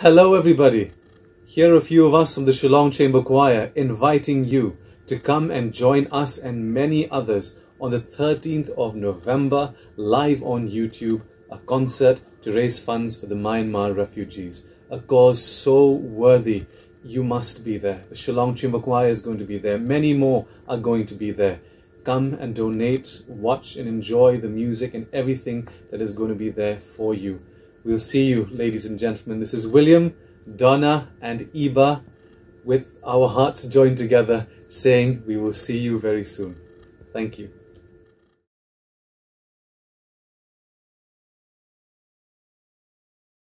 Hello everybody, here are a few of us from the Shillong Chamber Choir inviting you to come and join us and many others on the 13th of November live on YouTube, a concert to raise funds for the Myanmar refugees, a cause so worthy. You must be there. The Shillong Chamber Choir is going to be there, many more are going to be there. Come and donate, watch and enjoy the music and everything that is going to be there for you. We'll see you, ladies and gentlemen. This is William, Donna and Iba with our hearts joined together saying we will see you very soon. Thank you.